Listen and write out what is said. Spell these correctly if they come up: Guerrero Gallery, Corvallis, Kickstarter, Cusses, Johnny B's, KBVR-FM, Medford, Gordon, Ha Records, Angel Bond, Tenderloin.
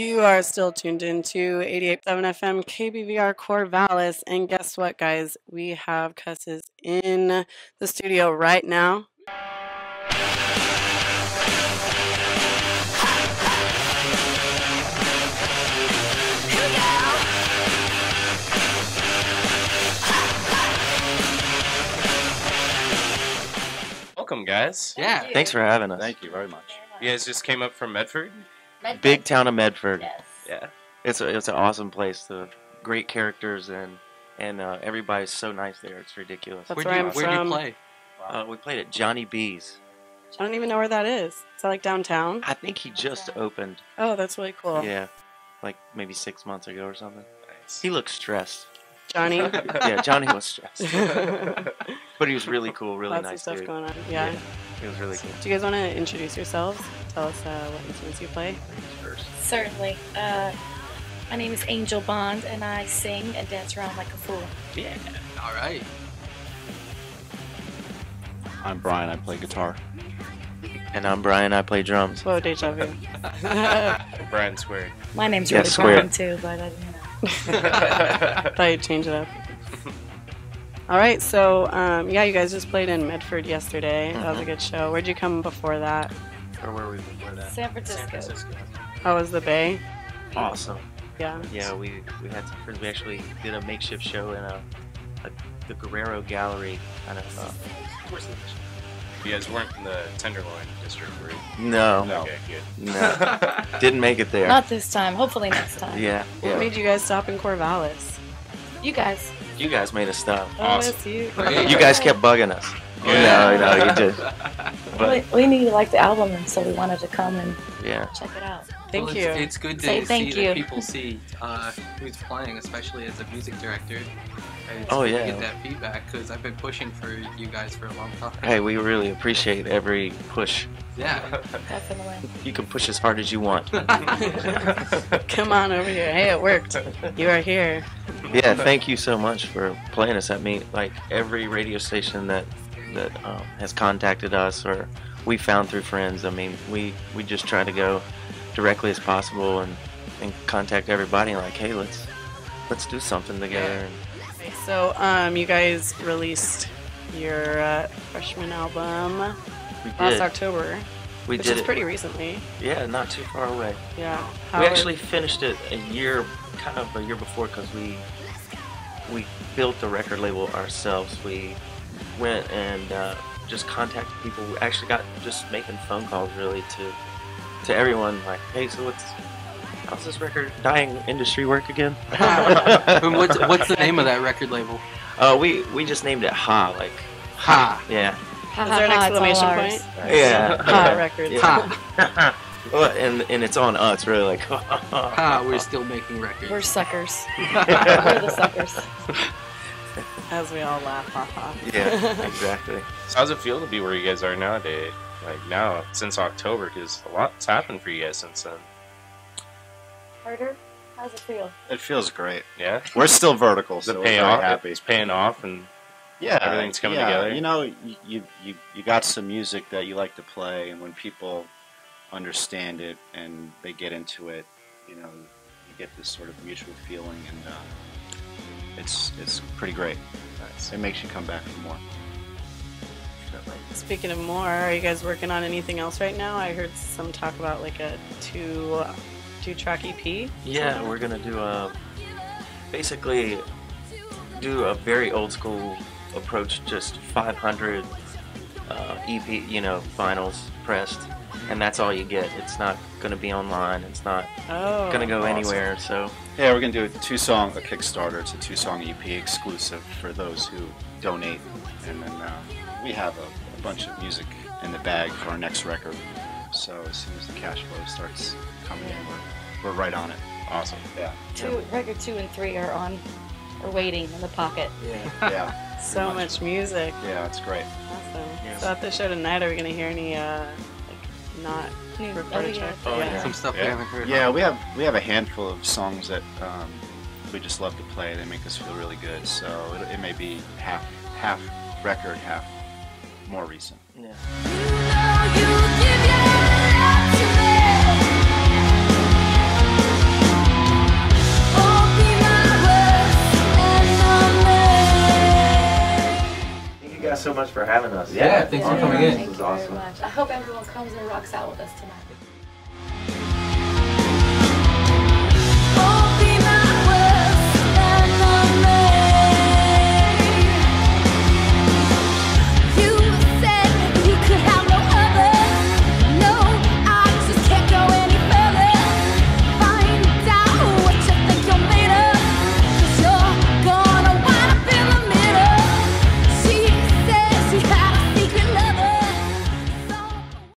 You are still tuned in to 88.7 FM KBVR Corvallis. And guess what, guys? We have Cusses in the studio right now. Welcome, guys. Yeah. Thanks for having us. Thank you very much. You guys just came up from Medford? Medford. Big town of Medford. Yes. Yeah. It's an awesome place. The great characters and everybody's so nice there. It's ridiculous. That's where do you play? Wow. We played at Johnny B's. I don't even know where that is. Is that like downtown? I think he just opened. Oh, that's really cool. Yeah. Like maybe 6 months ago or something. Nice. He looked stressed. Johnny? Yeah, Johnny was stressed. But he was really cool, really nice dude. Lots of stuff going on, yeah. He was really cool. Do you guys want to introduce yourselves? Tell us what instruments you play. Certainly. My name is Angel Bond, and I sing and dance around like a fool. Yeah, all right. I'm Brian, I play guitar. And I'm Brian, I play drums. Whoa, deja vu. Brian, swear. My name's really Brian, too, but I didn't know. Thought you'd change it up. Alright, so yeah, you guys just played in Medford yesterday. That was a good show. Where'd you come before that? Or where were we before that? San Francisco. How was the Bay? Awesome. Yeah. Yeah, we had some friends. We actually did a makeshift show in the Guerrero Gallery kind of You guys weren't in the Tenderloin district, were you? No. Okay, good. No. Didn't make it there. Not this time. Hopefully next time. Yeah. What made you guys stop in Corvallis? You guys made us stop. Oh, awesome. That's you. You guys kept bugging us. Yeah. No, you did. But we knew you liked the album, and so we wanted to come and check it out. Thank you. It's good to see that people see who's playing, especially as a music director. I get that feedback because I've been pushing for you guys for a long time. Hey, we really appreciate every push. Yeah, definitely. You can push as hard as you want. Come on over here. Hey, it worked. You are here. Yeah, thank you so much for playing us. I mean, like every radio station that has contacted us or we found through friends. I mean, we just try to go directly as possible and contact everybody. Like, hey, let's do something together. Yeah. So, you guys released your freshman album last October. We did it pretty recently. Yeah, not too far away. Yeah. We actually finished it kind of a year before because we built the record label ourselves. We went and just contacted people. We actually got just making phone calls really to everyone like, hey, so how's this record dying industry work again? What's the name of that record label? We just named it Ha, like Ha. Yeah. Ha, is there an exclamation point? Right. Yeah. Ha Records. Yeah. Ha. Well, and it's on us, really. Like Ha, we're still making records. We're suckers. We're the suckers. As we all laugh, ha ha. Yeah, exactly. So how's it feel to be where you guys are nowadays? Like now, since October, because a lot's happened for you guys since then. Harder? How's it feel? It feels great. Yeah, we're still vertical, so we're happy. It's paying off, and everything's coming together. You know, you got some music that you like to play, and when people understand it and they get into it, you know, you get this sort of mutual feeling, and it's pretty great. Nice. It makes you come back for more. Speaking of more, are you guys working on anything else right now? I heard some talk about like a two-track EP? Yeah, we're gonna do a very old school approach, just 500 EP, you know, vinyls pressed, and that's all you get. It's not gonna be online. It's not gonna go anywhere. So yeah, we're gonna do a Kickstarter. It's a 2-song EP exclusive for those who donate, and then we have a bunch of music in the bag for our next record. So as soon as the cash flow starts coming in, we're right on it. Awesome. Yeah. Record 2 and 3 are on, or waiting in the pocket. Yeah. Yeah. So much music. Yeah, it's great. Awesome. Yeah. So at the show tonight, are we gonna hear any like not recorded tracks? Oh, yeah. Some stuff we haven't heard. Yeah, we have a handful of songs that we just love to play. They make us feel really good. So it may be half record, half more recent. Yeah. You give your life to me. so much for having us. Yeah, thanks for coming in. This was awesome. I hope everyone comes and rocks out with us tonight.